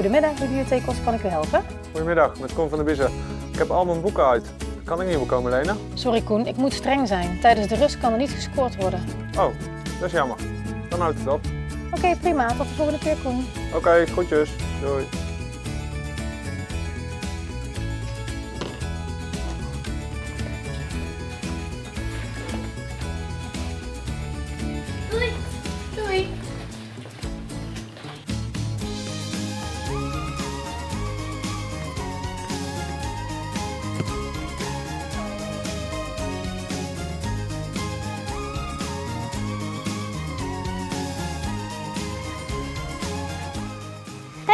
Goedemiddag, Bibliotheek Oss, kan ik u helpen? Goedemiddag, met Koen van der Biezen. Ik heb al mijn boeken uit. Kan ik nieuwe komen lenen? Sorry Koen, ik moet streng zijn. Tijdens de rust kan er niet gescoord worden. Oh, dat is jammer. Dan houdt het op. Oké, prima. Tot de volgende keer, Koen. Oké, goedjes. Doei. Doei. Doei.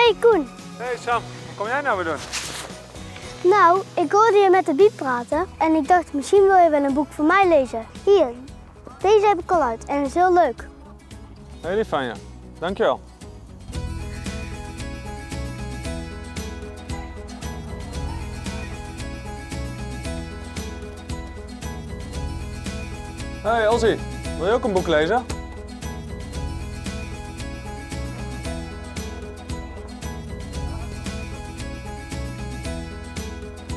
Hey Koen. Hey Sam, wat kom jij nou weer doen? Nou, ik hoorde je met de Biep praten en ik dacht misschien wil je wel een boek voor mij lezen. Hier, deze heb ik al uit en is heel leuk. Heel lief van je, dankjewel. Hey Ossie, wil je ook een boek lezen?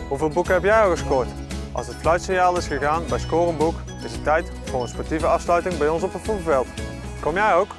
Hoeveel boeken heb jij al gescoord? Als het fluitsignaal is gegaan bij Scoor een Boek, is het tijd voor een sportieve afsluiting bij ons op het voetbalveld. Kom jij ook?